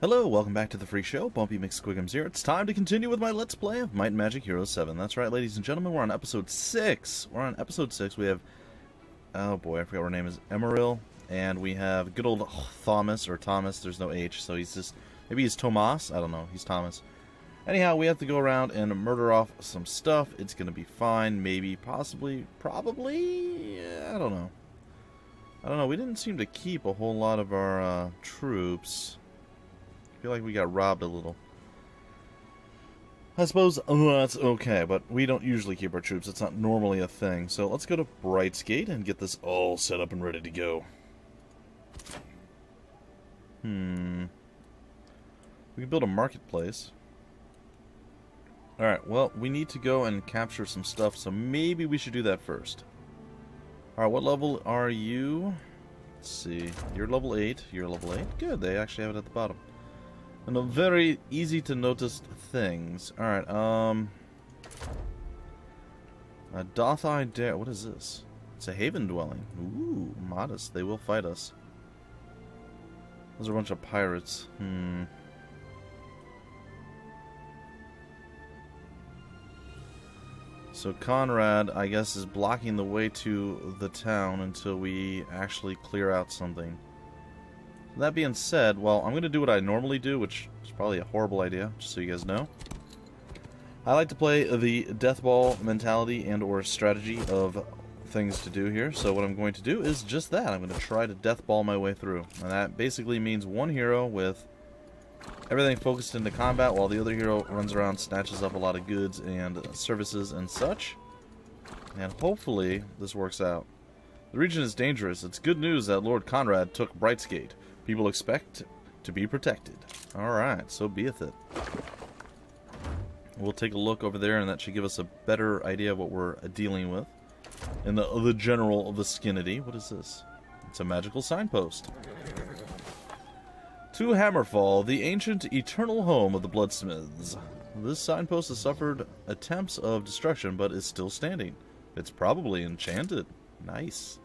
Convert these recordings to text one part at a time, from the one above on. Hello, welcome back to the Free Show. Bumpy McSquiggums here. It's time to continue with my Let's Play of Might & Magic Heroes 7. That's right, ladies and gentlemen, we're on Episode 6. We're on Episode 6. We have... oh boy, I forgot what her name is. Emeril. And we have good old Thomas, or Thomas. There's no H, so he's just... maybe he's Thomas? I don't know. He's Thomas. Anyhow, we have to go around and murder off some stuff. It's gonna be fine. Maybe, possibly, probably? I don't know. We didn't seem to keep a whole lot of our troops. I feel like we got robbed a little. I suppose that's okay, but we don't usually keep our troops. It's not normally a thing. So let's go to Brightsgate and get this all set up and ready to go. We can build a marketplace. Alright, well, we need to go and capture some stuff, so maybe we should do that first. Alright, what level are you? Let's see. You're level 8. You're level 8. Good, they actually have it at the bottom. And very easy to notice things. Alright, doth I dare... what is this? It's a haven dwelling. Ooh, modest. They will fight us. Those are a bunch of pirates. So Conrad, I guess, is blocking the way to the town until we actually clear out something. That being said, well, I'm going to do what I normally do, which is probably a horrible idea, just so you guys know. I like to play the death ball mentality and or strategy of things to do here, so what I'm going to do is just that. I'm going to try to death ball my way through, and that basically means one hero with everything focused into combat while the other hero runs around, snatches up a lot of goods and services and such, and hopefully this works out. The region is dangerous. It's good news that Lord Conrad took Brightsgate. People expect to be protected. Alright, so beeth it. We'll take a look over there, and that should give us a better idea of what we're dealing with. And the general of the vicinity. What is this? It's a magical signpost. To Hammerfall, the ancient, eternal home of the Bloodsmiths. This signpost has suffered attempts of destruction, but is still standing. It's probably enchanted. Nice.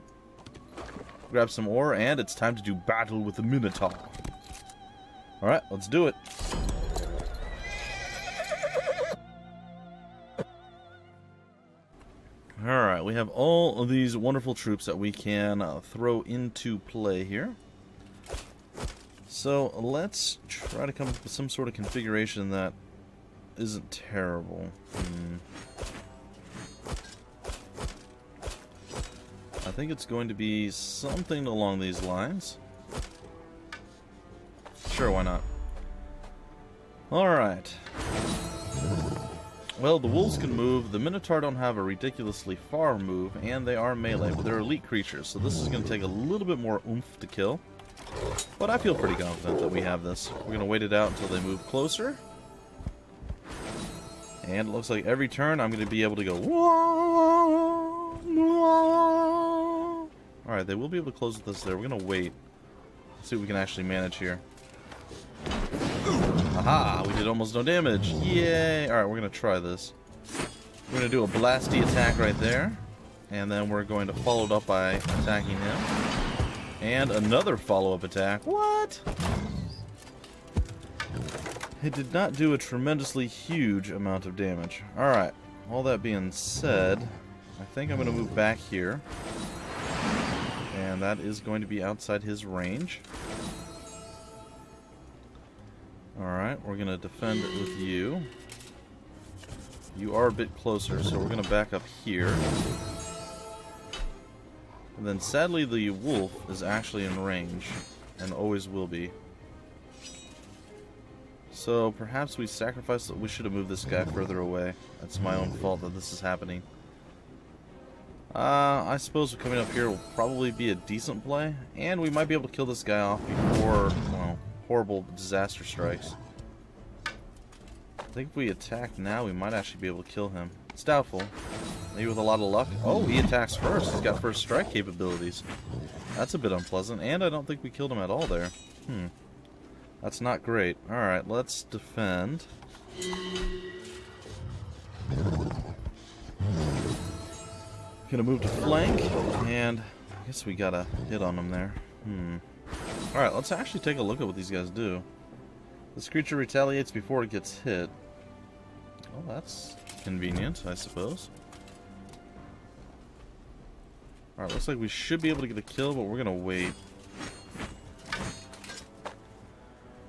Grab some ore, and it's time to do battle with the Minotaur. Alright, let's do it. Alright, we have all of these wonderful troops that we can throw into play here. So, let's try to come up with some sort of configuration that isn't terrible. I think it's going to be something along these lines. Sure, why not? Alright. Well, the wolves can move, the Minotaur don't have a ridiculously far move, and they are melee, but they're elite creatures, so this is going to take a little bit more oomph to kill. But I feel pretty confident that we have this. We're going to wait it out until they move closer. And it looks like every turn I'm going to be able to go... whoa, whoa. Alright, they will be able to close with this there. We're going to wait. Let's see what we can actually manage here. Aha! We did almost no damage. Yay! Alright, we're going to try this. We're going to do a blasty attack right there. And then we're going to follow it up by attacking him. And another follow-up attack. What? It did not do a tremendously huge amount of damage. Alright, all that being said, I think I'm going to move back here. And that is going to be outside his range. Alright, we're going to defend with you. You are a bit closer, so we're going to back up here. And then sadly the wolf is actually in range, and always will be. So perhaps we sacrificed... we should have moved this guy further away. That's my own fault that this is happening. I suppose coming up here will probably be a decent play, and we might be able to kill this guy off before, well, horrible disaster strikes. I think if we attack now, we might actually be able to kill him. It's doubtful. Maybe with a lot of luck. Oh, he attacks first. He's got first strike capabilities. That's a bit unpleasant, and I don't think we killed him at all there. That's not great. Alright, let's defend. Gonna move to flank, and I guess we got a hit on them there. Alright, let's actually take a look at what these guys do. This creature retaliates before it gets hit. Well, that's convenient, I suppose. Alright, looks like we should be able to get a kill, but we're going to wait.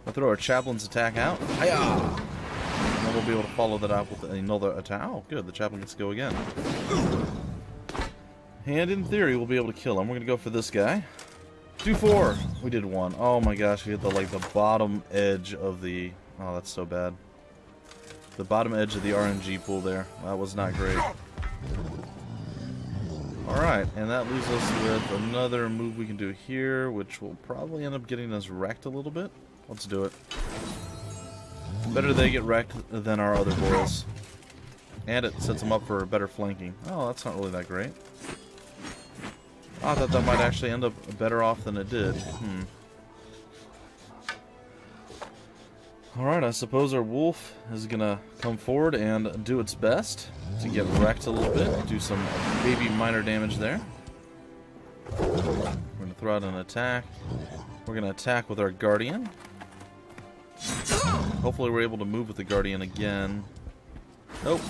I'll throw our Chaplain's attack out. Hi-yah! And then we'll be able to follow that up with another attack. Oh, good. The Chaplain gets to go again. And in theory, we'll be able to kill him. We're going to go for this guy. 2-4. We did one. Oh my gosh, we hit the, like, the bottom edge of the... Oh, that's so bad. The bottom edge of the RNG pool there. That was not great. Alright, and that leaves us with another move we can do here, which will probably end up getting us wrecked a little bit. Let's do it. Better they get wrecked than our other boys. And it sets them up for better flanking. Oh, that's not really that great. Oh, I thought that might actually end up better off than it did. Alright, I suppose our wolf is gonna come forward and do its best to get wrecked a little bit. Do some maybe minor damage there. We're gonna throw out an attack. We're gonna attack with our guardian. Hopefully we're able to move with the guardian again. Nope.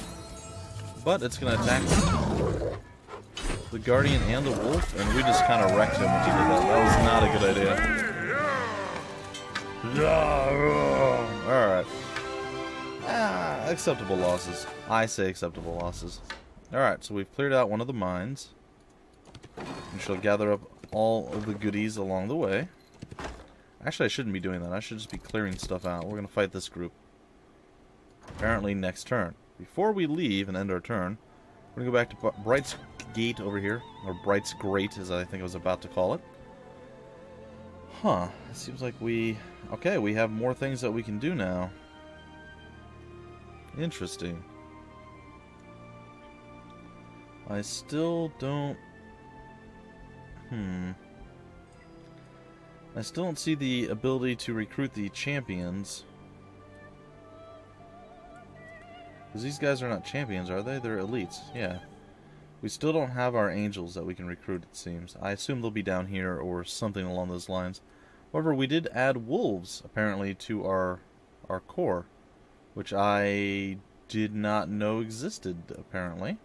But it's gonna attack the guardian and the wolf, and we just kind of wrecked him when we did that. That was not a good idea. Alright. Ah, acceptable losses. I say acceptable losses. Alright, so we've cleared out one of the mines. We shall gather up all of the goodies along the way. Actually, I shouldn't be doing that. I should just be clearing stuff out. We're going to fight this group. Apparently next turn. Before we leave and end our turn, we're going to go back to Brightsgate over here. Or Brightsgrate, as I think I was about to call it. Huh. It seems like we... Okay, we have more things that we can do now. Interesting. I still don't... I still don't see the ability to recruit the champions. Because these guys are not champions, are they? They're elites, yeah. We still don't have our angels that we can recruit, it seems. I assume they'll be down here or something along those lines. However, we did add wolves, apparently, to our core, which I did not know existed, apparently.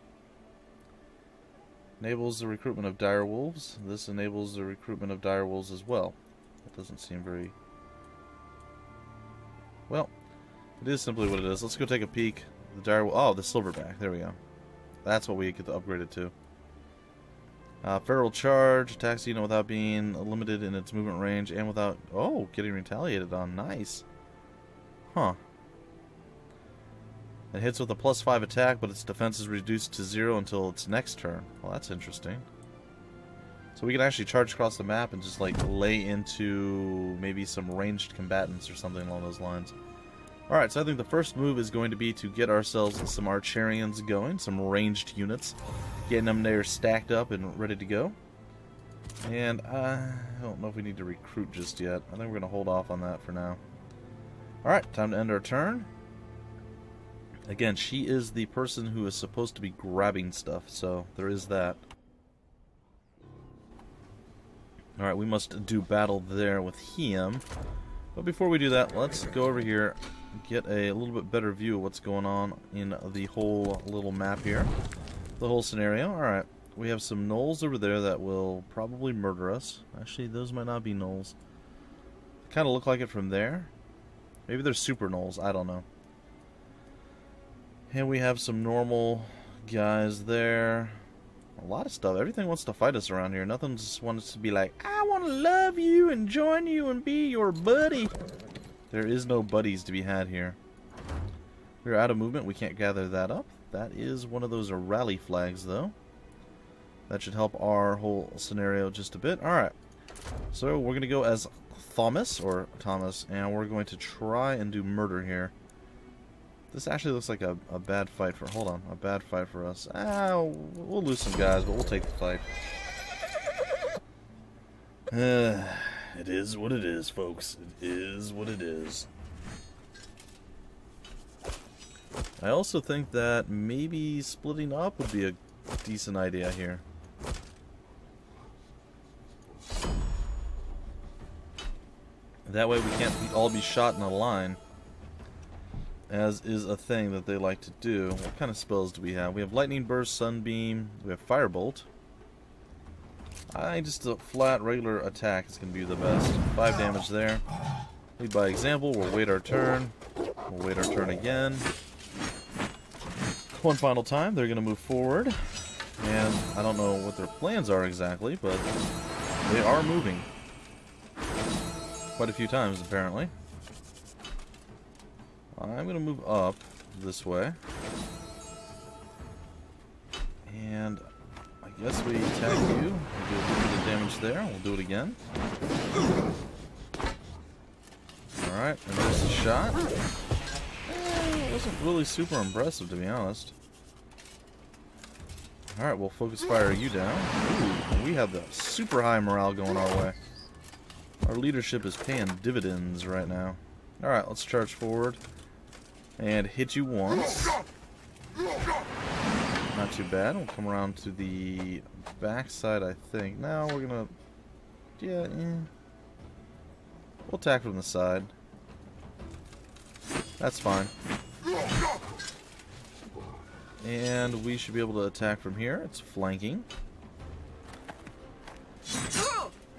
Enables the recruitment of dire wolves. This enables the recruitment of dire wolves as well. That doesn't seem very... Well, it is simply what it is. Let's go take a peek. The dire wolf... Oh, the silverback. There we go. That's what we get to upgrade it to. Feral Charge, attacks the unit without being limited in its movement range and without... Oh, getting retaliated on. Nice. Huh. It hits with a +5 attack, but its defense is reduced to 0 until its next turn. Well, that's interesting. So we can actually charge across the map and just, like, lay into maybe some ranged combatants or something along those lines. Alright, so I think the first move is going to be to get ourselves some Archarians going, some ranged units. Getting them there stacked up and ready to go. And I don't know if we need to recruit just yet. I think we're going to hold off on that for now. Alright, time to end our turn. Again, she is the person who is supposed to be grabbing stuff, so there is that. Alright, we must do battle there with him. But before we do that, let's go over here. Get a little bit better view of what's going on in the whole little map here. The whole scenario. Alright. We have some gnolls over there that will probably murder us. Actually, those might not be gnolls. Kind of look like it from there. Maybe they're super gnolls. I don't know. And we have some normal guys there. A lot of stuff. Everything wants to fight us around here. Nothing just wants to be like, I want to love you and join you and be your buddy. There is no buddies to be had here. We're out of movement. We can't gather that up. That is one of those rally flags, though. That should help our whole scenario just a bit. Alright. So we're going to go as Thomas, or Thomas, and we're going to try and do murder here. This actually looks like a bad fight for... Hold on. A bad fight for us. Ah, we'll lose some guys, but we'll take the fight. It is what it is, folks. It is what it is. I also think that maybe splitting up would be a decent idea here. That way we can't all be shot in a line. as is a thing that they like to do. What kind of spells do we have? We have Lightning Burst, Sunbeam, we have Firebolt. I just a flat regular attack is going to be the best. 5 damage there. Lead by example, we'll wait our turn. We'll wait our turn again. One final time, they're going to move forward. And I don't know what their plans are exactly, but they are moving. Quite a few times, apparently. I'm going to move up this way. And I guess we attack you. We'll do a little bit of damage there. We'll do it again. Alright, and there's a shot. It wasn't really super impressive, to be honest. Alright, we'll focus fire you down. Ooh, we have the super high morale going our way. Our leadership is paying dividends right now. Alright, let's charge forward. And hit you once. Not too bad. We'll come around to the back side, I think. Now we're gonna... yeah, yeah. We'll attack from the side. That's fine. And we should be able to attack from here. It's flanking.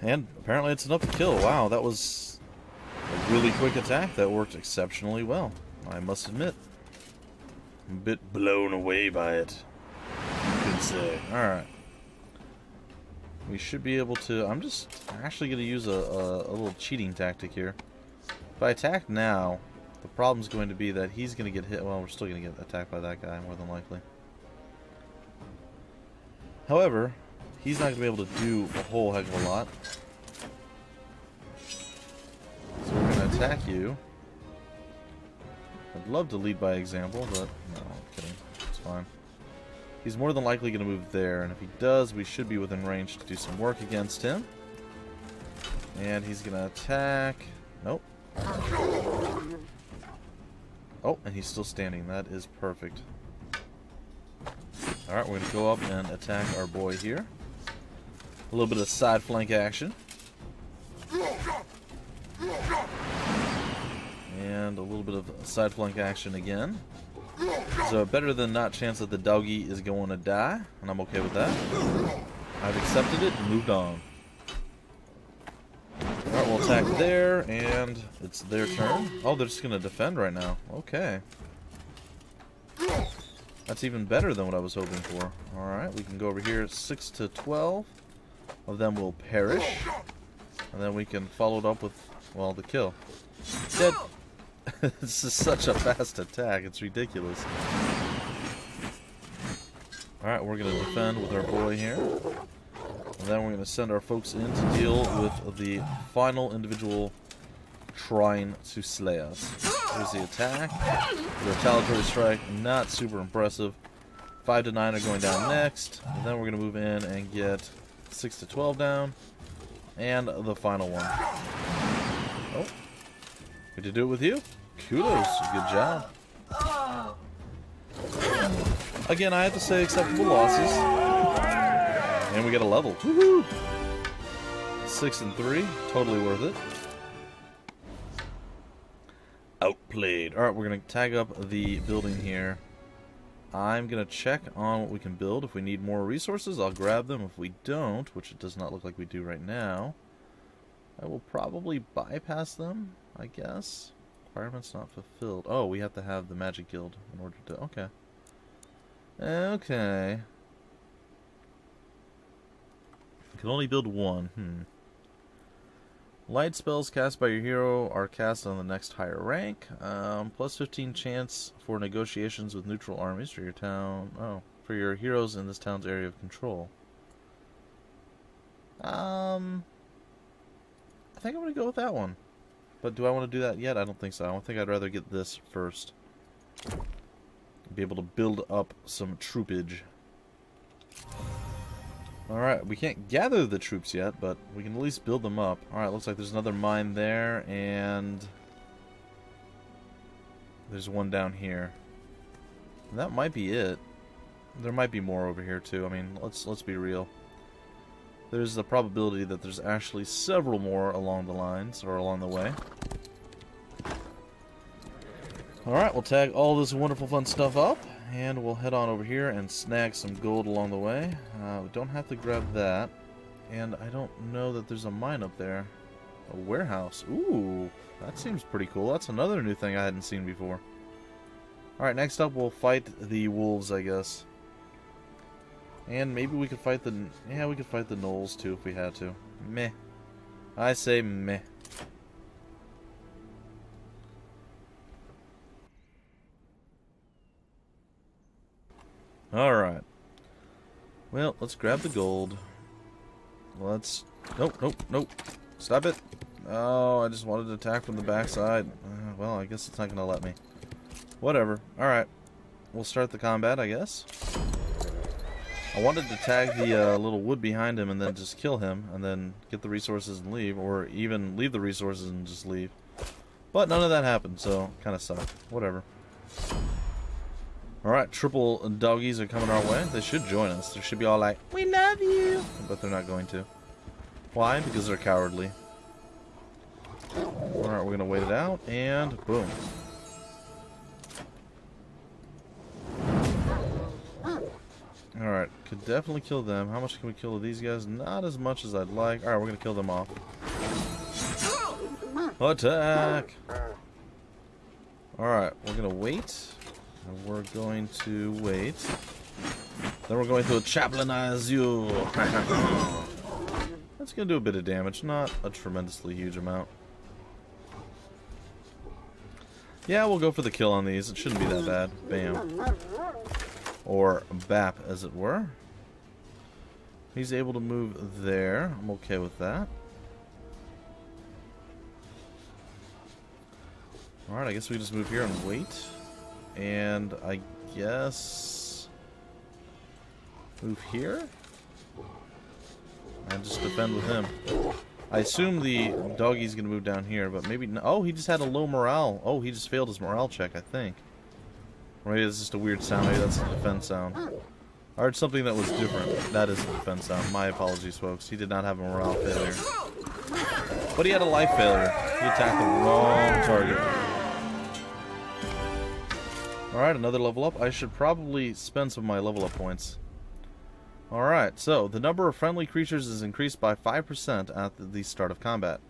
And apparently it's enough to kill. Wow, that was... a really quick attack that worked exceptionally well, I must admit. I'm a bit blown away by it, you could say. Alright. We should be able to... I'm just actually going to use a little cheating tactic here. If I attack now, the problem's going to be that he's going to get hit... well, we're still going to get attacked by that guy, more than likely. However, he's not going to be able to do a whole heck of a lot. Attack you. I'd love to lead by example, but no, I'm kidding. It's fine. He's more than likely going to move there, and if he does, we should be within range to do some work against him. And he's going to attack. Nope. Oh, and he's still standing. That is perfect. Alright, we're going to go up and attack our boy here. A little bit of side flank action. And a little bit of side flank action again. So better than not chance that the doggy is going to die, and I'm okay with that. I've accepted it and moved on. Alright, we'll attack there, and it's their turn. Oh, they're just going to defend right now. Okay. That's even better than what I was hoping for. Alright, we can go over here. 6 to 12 of them will perish. And then we can follow it up with, well, the kill. Dead. This is such a fast attack, it's ridiculous. Alright, we're going to defend with our boy here. And then we're going to send our folks in to deal with the final individual trying to slay us. Here's the attack. The retaliatory strike, not super impressive. 5 to 9 are going down next. And then we're going to move in and get 6 to 12 down. And the final one. Oh. Good to do it with you. Kudos. Good job. Again, I have to say acceptable losses. And we get a level. Woohoo! 6 and 3. Totally worth it. Outplayed. Alright, we're going to tag up the building here. I'm going to check on what we can build. If we need more resources, I'll grab them. If we don't, which it does not look like we do right now, I will probably bypass them, I guess. Requirements not fulfilled. Oh, we have to have the Magic Guild in order to... okay. Okay. You can only build one. Light spells cast by your hero are cast on the next higher rank. Plus 15 chance for negotiations with neutral armies for your town. Oh, for your heroes in this town's area of control. I think I'm going to go with that one. But do I want to do that yet? I don't think so. I don't think I'd rather get this first. Be able to build up some troopage. Alright, we can't gather the troops yet, but we can at least build them up. Alright, looks like there's another mine there, and there's one down here. And that might be it. There might be more over here, too. I mean, let's be real. There's the probability that there's actually several more along the lines, or along the way. Alright, we'll tag all this wonderful fun stuff up, and we'll head on over here and snag some gold along the way. We don't have to grab that, and I don't know that there's a mine up there. A warehouse. Ooh, that seems pretty cool. That's another new thing I hadn't seen before. Alright, next up we'll fight the wolves, I guess. And maybe we could fight the... yeah, we could fight the gnolls too if we had to. Meh. I say meh. Alright. Well, let's grab the gold. Let's... nope, nope, nope. Stop it. Oh, I just wanted to attack from the backside. Well, I guess it's not going to let me. Whatever. Alright. We'll start the combat, I guess. I wanted to tag the little wood behind him and then just kill him and then get the resources and leave, or even leave the resources and just leave. But none of that happened, so kind of sucked. Whatever. Alright, triple doggies are coming our way. They should join us. They should be all like, "We love you!" But they're not going to. Why? Because they're cowardly. Alright, we're gonna wait it out, and boom. Alright, could definitely kill them. How much can we kill of these guys? Not as much as I'd like. Alright, we're gonna kill them off. Attack! Alright, we're gonna wait. And we're going to wait. Then we're going to chaplainize you. That's going to do a bit of damage. Not a tremendously huge amount. Yeah, we'll go for the kill on these. It shouldn't be that bad. Bam. Or bap, as it were. He's able to move there. I'm okay with that. Alright, I guess we just move here and wait. And I guess move here and just defend with him. I assume the doggy's gonna move down here, but maybe no. Oh, he just had a low morale. Oh, he just failed his morale check, I think. Or maybe that's just a weird sound. Maybe that's a defense sound. I heard something that was different. That is a defense sound. My apologies, folks. He did not have a morale failure, but he had a life failure. He attacked the wrong target. Alright, another level up. I should probably spend some of my level up points. Alright, so the number of friendly creatures is increased by 5% at the start of combat.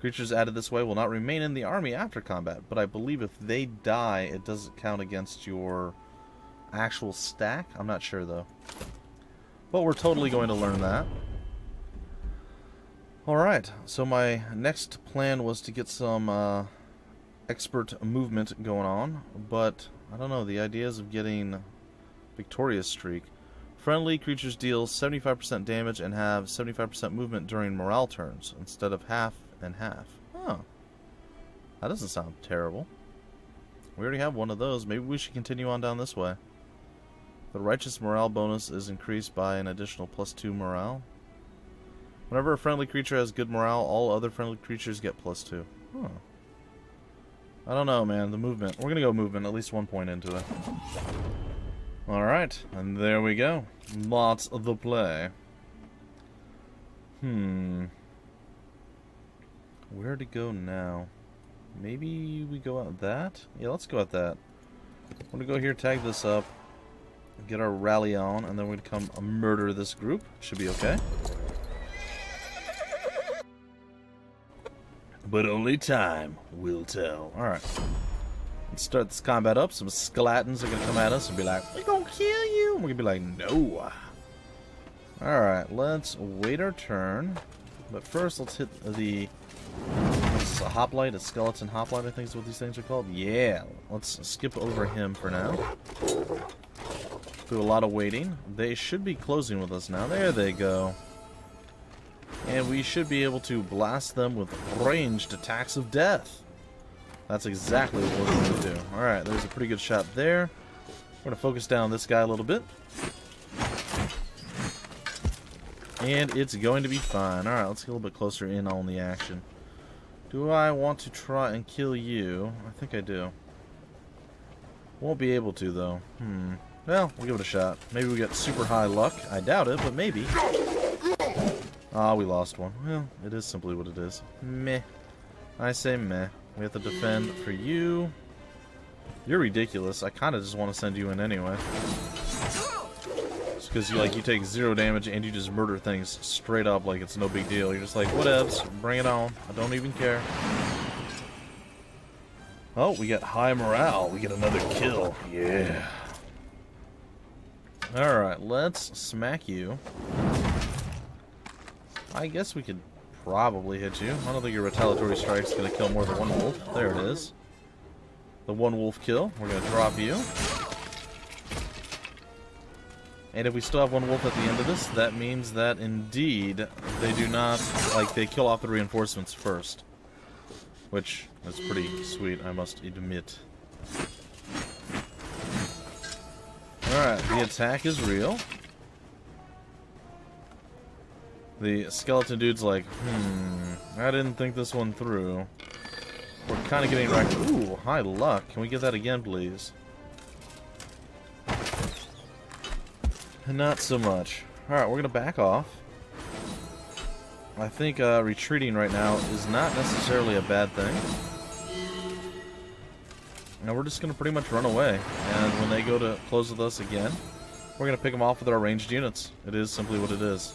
Creatures added this way will not remain in the army after combat, but I believe if they die, it doesn't count against your actual stack. I'm not sure, though. But we're totally going to learn that. Alright, so my next plan was to get some expert movement going on, but... I don't know, the ideas of getting Victorious Streak. Friendly creatures deal 75% damage and have 75% movement during morale turns instead of half and half. Oh. That doesn't sound terrible. We already have one of those. Maybe we should continue on down this way. The Righteous Morale bonus is increased by an additional +2 morale. Whenever a friendly creature has good morale, all other friendly creatures get +2. Huh. I don't know, man. The movement. We're going to go movement at least 1 point into it. Alright. And there we go. That's the play. Where to go now? Maybe we go out that? Yeah, let's go out that. I'm going to go here, tag this up, get our rally on, and then we're going to come murder this group. Should be okay. But only time will tell. Alright. Let's start this combat up. Some skeletons are gonna come at us and be like, "We're gonna kill you!" And we're gonna be like, "No." Alright, let's wait our turn. But first, let's hit the... this is a hoplite, a skeleton hoplite, I think is what these things are called. Yeah. Let's skip over him for now. Do a lot of waiting. They should be closing with us now. There they go. And we should be able to blast them with ranged attacks of death. That's exactly what we're going to do. Alright, there's a pretty good shot there. We're going to focus down this guy a little bit. And it's going to be fine. Alright, let's get a little bit closer in on the action. Do I want to try and kill you? I think I do. Won't be able to, though. Well, we'll give it a shot. Maybe we get super high luck. I doubt it, but maybe. Ah, we lost one. Well, it is simply what it is. Meh. I say meh. We have to defend for you. You're ridiculous. I kind of just want to send you in anyway. It's because you take 0 damage and you just murder things straight up like it's no big deal. You're just like, whatevs, bring it on. I don't even care. Oh, we got high morale. We get another kill. Yeah. Alright, let's smack you. I guess we could probably hit you. I don't think your retaliatory strike's gonna kill more than one wolf. There it is. The one wolf kill. We're gonna drop you. And if we still have one wolf at the end of this, that means that indeed they do not, they kill off the reinforcements first. Which is pretty sweet, I must admit. Alright, the attack is real. The skeleton dude's like, I didn't think this one through. We're kind of getting wrecked. Ooh, high luck. Can we get that again, please? Not so much. Alright, we're going to back off. I think retreating right now is not necessarily a bad thing. Now we're just going to pretty much run away, and when they go to close with us again, we're going to pick them off with our ranged units. It is simply what it is.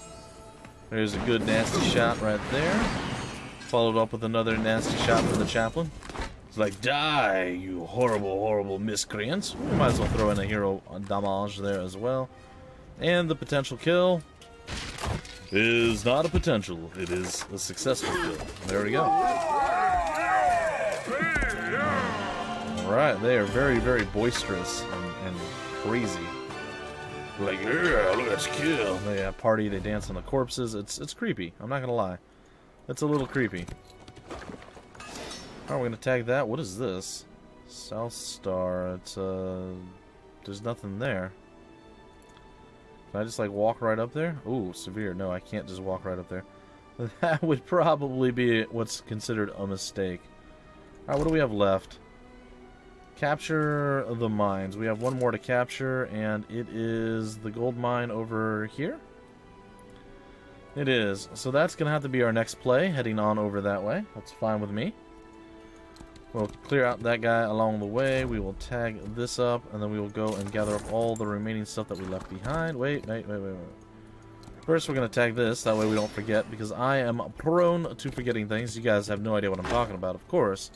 There's a good nasty shot right there, followed up with another nasty shot from the chaplain. It's like, die, you horrible, horrible miscreants. We might as well throw in a hero damage there as well. And the potential kill is not a potential, it is a successful kill. There we go. Alright, they are very, very boisterous and crazy. Like, yeah, look at this kill. They party, they dance on the corpses. It's creepy, I'm not gonna lie. It's a little creepy. Alright, we're gonna tag that. What is this? South Star. It's, there's nothing there. Can I just, walk right up there? Ooh, severe. No, I can't just walk right up there. That would probably be what's considered a mistake. Alright, what do we have left? Capture the mines. We have one more to capture, and it is the gold mine over here. It is. So that's going to have to be our next play, heading on over that way. That's fine with me. We'll clear out that guy along the way. We will tag this up, and then we will go and gather up all the remaining stuff that we left behind. Wait. First, we're going to tag this. That way we don't forget, because I am prone to forgetting things. You guys have no idea what I'm talking about, of course.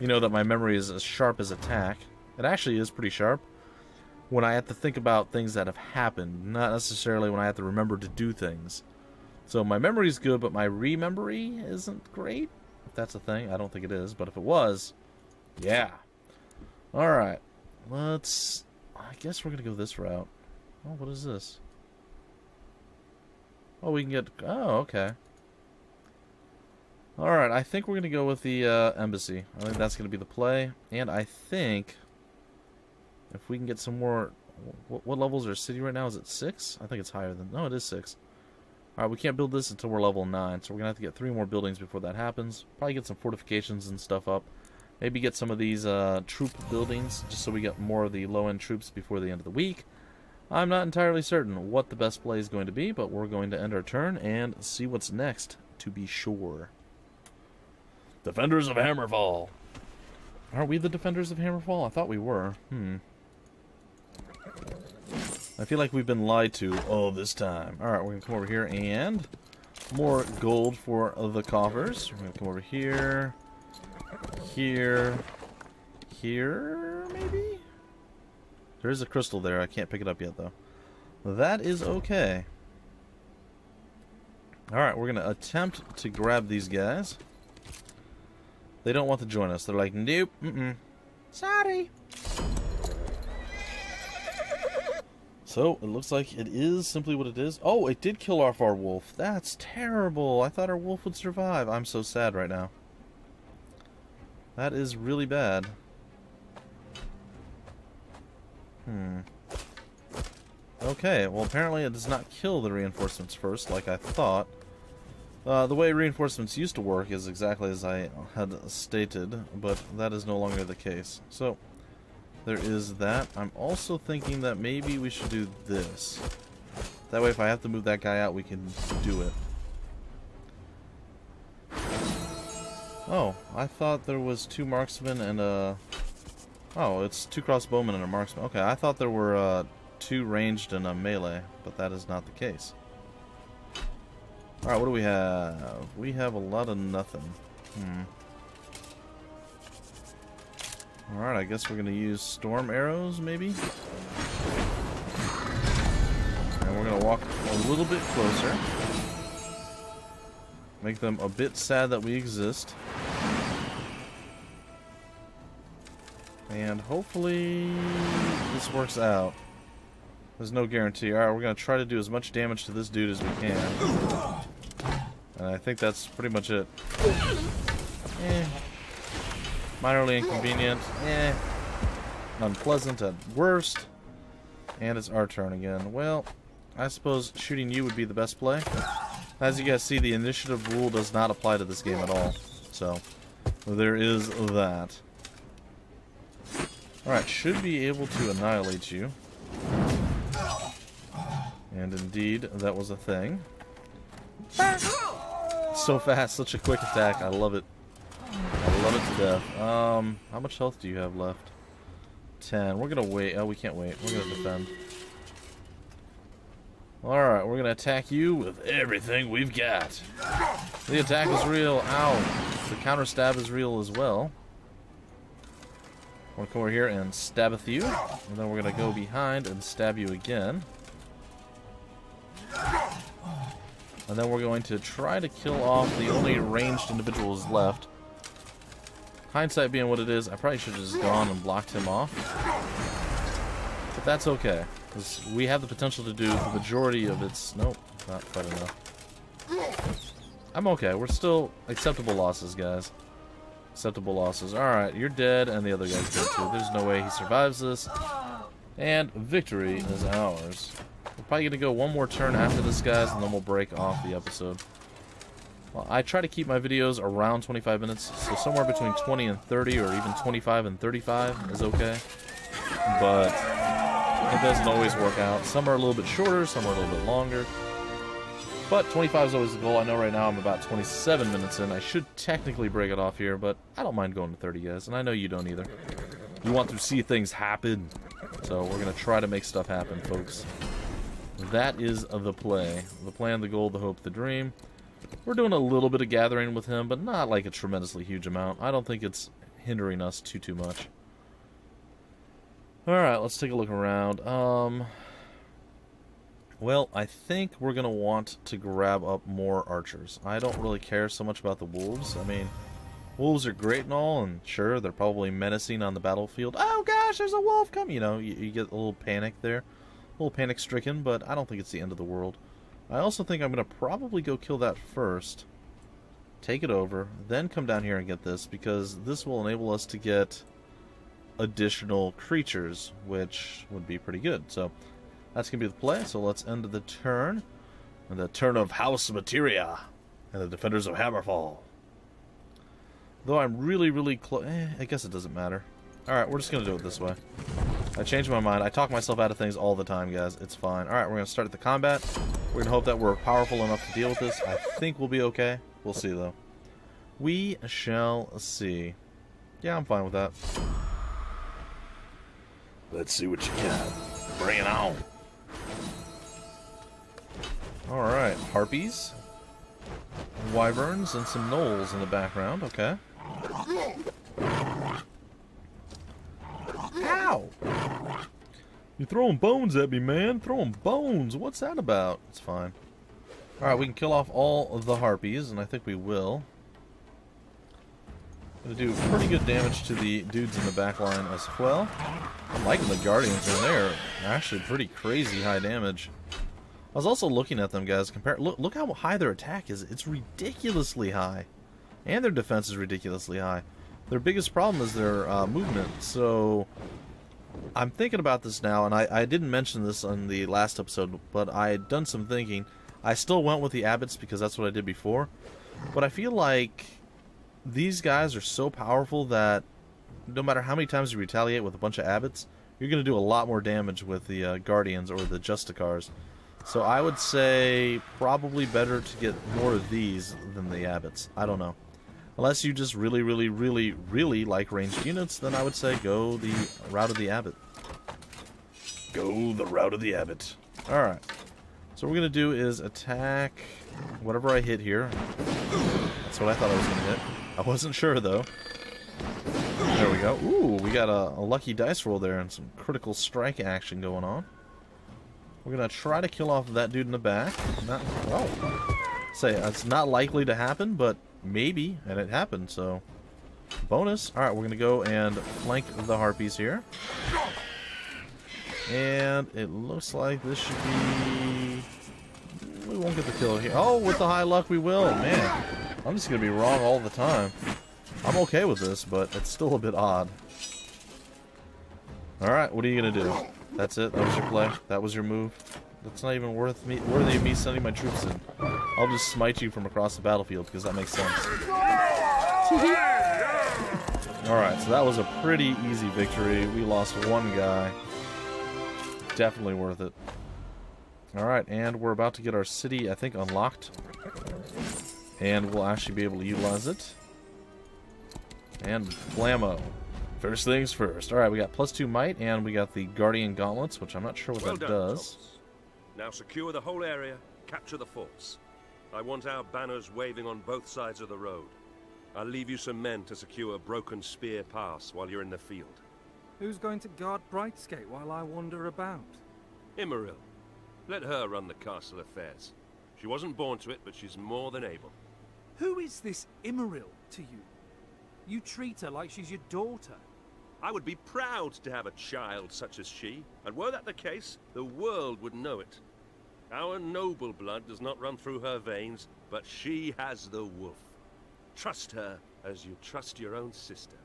You know that my memory is as sharp as attack. It actually is pretty sharp when I have to think about things that have happened, not necessarily when I have to remember to do things. So my memory is good, but my rememory isn't great. If that's a thing, I don't think it is, but if it was, yeah. Alright, let's... I guess we're going to go this route. Oh, what is this? Oh, we can get... Oh, okay. Alright, I think we're going to go with the embassy. I think that's going to be the play. And I think if we can get some more... What levels are city right now? Is it 6? I think it's higher than... No, it is 6. Alright, we can't build this until we're level 9. So we're going to have to get 3 more buildings before that happens. Probably get some fortifications and stuff up. Maybe get some of these troop buildings just so we get more of the low-end troops before the end of the week. I'm not entirely certain what the best play is going to be, but we're going to end our turn and see what's next to be sure. Defenders of Hammerfall. Are we the Defenders of Hammerfall? I thought we were. I feel like we've been lied to all this time. Alright, we're going to come over here and... More gold for the coffers. We're going to come over here. Here. Here, maybe? There is a crystal there. I can't pick it up yet, though. That is okay. Alright, we're going to attempt to grab these guys. They don't want to join us. They're like, nope, sorry. So, it looks like it is simply what it is. Oh, it did kill off our wolf. That's terrible. I thought our wolf would survive. I'm so sad right now. That is really bad. Okay, well apparently it does not kill the reinforcements first, like I thought. The way reinforcements used to work is exactly as I had stated, but that is no longer the case. So, there is that. I'm also thinking that maybe we should do this. That way if I have to move that guy out, we can do it. Oh, I thought there was 2 marksmen and a... Oh, it's two crossbowmen and a marksman. Okay, I thought there were two ranged and a melee, but that is not the case. Alright, what do we have? We have a lot of nothing. Alright, I guess we're going to use storm arrows, maybe? And we're going to walk a little bit closer. Make them a bit sad that we exist. And hopefully this works out. There's no guarantee. Alright, we're going to try to do as much damage to this dude as we can. And I think that's pretty much it. Eh. Minorly inconvenient. Eh. Unpleasant at worst. And it's our turn again. Well, I suppose shooting you would be the best play. As you guys see, the initiative rule does not apply to this game at all. So, there is that. Alright, should be able to annihilate you. And indeed, that was a thing. So fast, such a quick attack. I love it. I love it to death. How much health do you have left? 10. We're gonna wait. Oh, we can't wait. We're gonna defend. Alright, we're gonna attack you with everything we've got. The attack is real. Ow. The counter stab is real as well. We're gonna come over here and stabbeth you. And then we're gonna go behind and stab you again. And then we're going to try to kill off the only ranged individuals left. Hindsight being what it is, I probably should have just gone and blocked him off. But that's okay, because we have the potential to do the majority of its... Nope, not quite enough. I'm okay, we're still acceptable losses, guys. Acceptable losses. Alright, you're dead, and the other guy's dead too. There's no way he survives this. And victory is ours. We're probably going to go one more turn after this, guys, and then we'll break off the episode. Well, I try to keep my videos around 25 minutes, so somewhere between 20 and 30, or even 25 and 35 is okay. But it doesn't always work out. Some are a little bit shorter, some are a little bit longer. But 25 is always the goal. I know right now I'm about 27 minutes in. I should technically break it off here, but I don't mind going to 30, guys, and I know you don't either. You want to see things happen, so we're going to try to make stuff happen, folks. That is the play. The plan, the goal, the hope, the dream. We're doing a little bit of gathering with him, but not like a tremendously huge amount. I don't think it's hindering us too much. Alright, let's take a look around. Well, I think we're going to want to grab up more archers. I don't really care so much about the wolves. I mean, wolves are great and all, and sure, they're probably menacing on the battlefield. Oh gosh, there's a wolf coming! You know, you get a little panic there. A little panic-stricken, but I don't think it's the end of the world. I also think I'm going to probably go kill that first, take it over, then come down here and get this, because this will enable us to get additional creatures, which would be pretty good. So that's going to be the play, so let's end the turn. And the turn of House Materia and the Defenders of Hammerfall. Though I'm really close... I guess it doesn't matter. Alright, we're just going to do it this way. I changed my mind. I talk myself out of things all the time, guys. It's fine. Alright, we're going to start the combat. We're going to hope that we're powerful enough to deal with this. I think we'll be okay. We'll see, though. We shall see. Yeah, I'm fine with that. Let's see what you got. Bring it on. Alright, harpies. Wyverns and some gnolls in the background. Okay. Ow! You're throwing bones at me, man. Throwing bones. What's that about? It's fine. Alright, we can kill off all of the harpies, and I think we will. Gonna do pretty good damage to the dudes in the back line as well. I'm liking the guardians in there. Actually, pretty crazy high damage. I was also looking at them, guys. Look how high their attack is. It's ridiculously high. And their defense is ridiculously high. Their biggest problem is their movement, so... I'm thinking about this now, and I didn't mention this on the last episode, but I had done some thinking. I still went with the abbots because that's what I did before, but I feel like these guys are so powerful that no matter how many times you retaliate with a bunch of abbots, you're going to do a lot more damage with the guardians or the justicars. So I would say probably better to get more of these than the abbots. I don't know. Unless you just really, really, really, really like ranged units, then I would say go the route of the abbot. Go the route of the abbot. Alright. So what we're going to do is attack whatever I hit here. That's what I thought I was going to hit. I wasn't sure, though. There we go. Ooh, we got a lucky dice roll there and some critical strike action going on. We're going to try to kill off that dude in the back. Not, well, say it's not likely to happen, but maybe, and it happened, so bonus. Alright, we're going to go and flank the harpies here. And it looks like this should be... We won't get the kill here. Oh, with the high luck we will. Man, I'm just going to be wrong all the time. I'm okay with this, but it's still a bit odd. Alright, what are you going to do? That's it. That was your play. That was your move. That's not even worthy of me sending my troops in. I'll just smite you from across the battlefield, because that makes sense. Alright, so that was a pretty easy victory. We lost one guy. Definitely worth it. Alright, and we're about to get our city, I think, unlocked. And we'll actually be able to utilize it. And blammo. First things first. Alright, we got +2 might, and we got the Guardian Gauntlets, which I'm not sure what that does. Thomas. Now secure the whole area, capture the forts. I want our banners waving on both sides of the road. I'll leave you some men to secure Broken Spear Pass while you're in the field. Who's going to guard Brightsgate while I wander about? Immeril. Let her run the castle affairs. She wasn't born to it, but she's more than able. Who is this Immeril to you? You treat her like she's your daughter. I would be proud to have a child such as she, and were that the case, the world would know it. Our noble blood does not run through her veins, but she has the wolf. Trust her as you trust your own sister.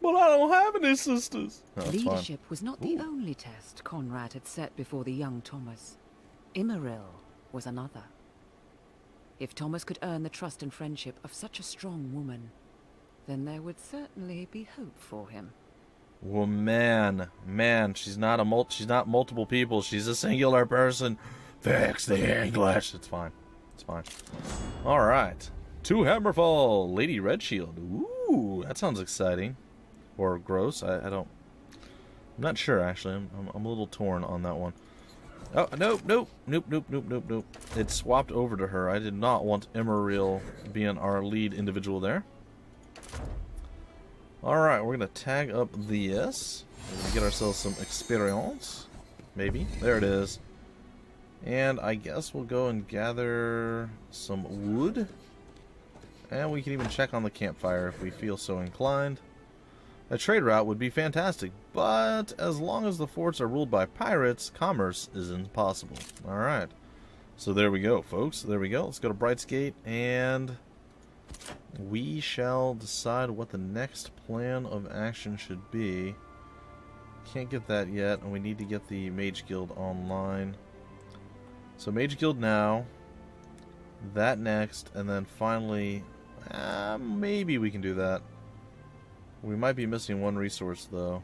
Well, I don't have any sisters. No, leadership was not the only test Conrad had set before the young Thomas. Immeril was another. If Thomas could earn the trust and friendship of such a strong woman, then there would certainly be hope for him. Well, man, she's not multiple people. She's a singular person. Fix the English. It's fine. It's fine. All right. To Hammerfall, Lady Redshield. Ooh, that sounds exciting. Or gross, I'm not sure, actually. I'm a little torn on that one. Oh, nope. It swapped over to her. I did not want Emeril being our lead individual there. Alright, we're going to tag up this. We're gonna get ourselves some experience. Maybe. There it is. And I guess we'll go and gather some wood. And we can even check on the campfire if we feel so inclined. A trade route would be fantastic, but as long as the forts are ruled by pirates, commerce is impossible. Alright. So there we go, folks. There we go. Let's go to Brightsgate, and we shall decide what the next plan of action should be. Can't get that yet, and we need to get the Mage Guild online. So Mage Guild now, that next, and then finally, maybe we can do that. We might be missing one resource, though.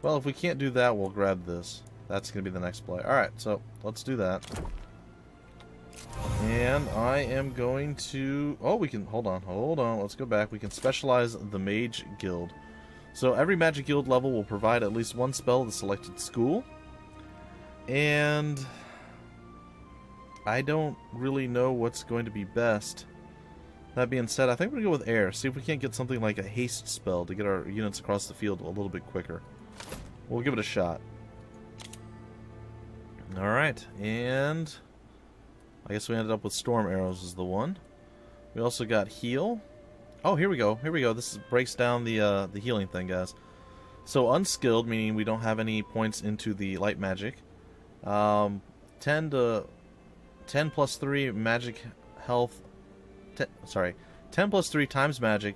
Well, if we can't do that, we'll grab this. That's going to be the next play. Alright, so let's do that. And I am going to... Oh, we can... Hold on. Let's go back. We can specialize the Mage Guild. So every Magic Guild level will provide at least one spell of the selected school. And I don't really know what's going to be best. That being said, I think we're going to go with air. See if we can't get something like a haste spell to get our units across the field a little bit quicker. We'll give it a shot. Alright, and I guess we ended up with storm arrows is the one. We also got heal. Oh, here we go. Here we go. This breaks down the healing thing, guys. So unskilled, meaning we don't have any points into the light magic. 10 plus 3 magic health... 10 plus 3 times magic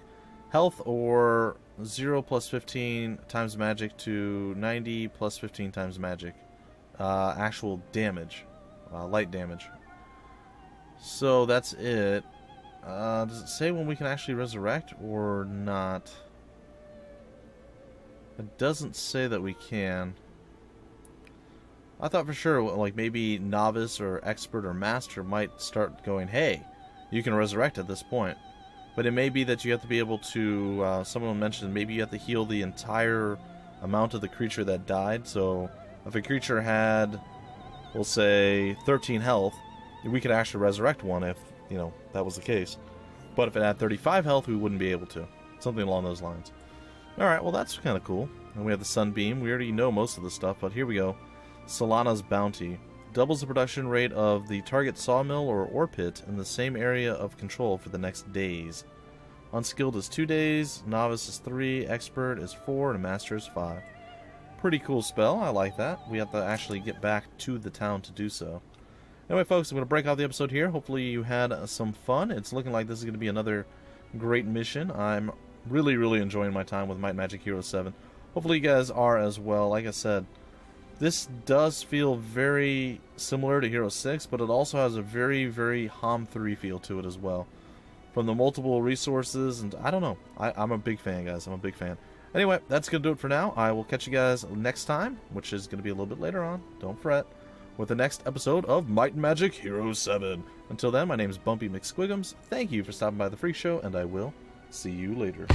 health, or 0 plus 15 times magic to 90 plus 15 times magic actual damage, light damage. So that's it. Does it say when we can actually resurrect or not? It doesn't say that we can. I thought for sure, like, maybe novice or expert or master might start going, hey, you can resurrect at this point. But it may be that you have to be able to, someone mentioned, maybe you have to heal the entire amount of the creature that died. So if a creature had, we'll say, 13 health, we could actually resurrect one if, you know, that was the case. But if it had 35 health, we wouldn't be able to. Something along those lines. Alright, well that's kind of cool. And we have the Sunbeam. We already know most of the stuff, but here we go. Solana's Bounty. Doubles the production rate of the target sawmill or ore pit in the same area of control for the next days. Unskilled is 2 days, novice is 3, expert is 4, and master is 5. Pretty cool spell. I like that. We have to actually get back to the town to do so. Anyway, folks, I'm going to break off the episode here. Hopefully you had some fun. It's looking like this is going to be another great mission. I'm really enjoying my time with Might and Magic Hero 7. Hopefully you guys are as well. Like I said, this does feel very similar to Hero 6, but it also has a very HOM 3 feel to it as well. From the multiple resources, and I don't know. I'm a big fan, guys. I'm a big fan. Anyway, that's going to do it for now. I will catch you guys next time, which is going to be a little bit later on. Don't fret. With the next episode of Might & Magic Hero 7. Until then, my name is Bumpy McSquiggums. Thank you for stopping by the Freak Show, and I will see you later.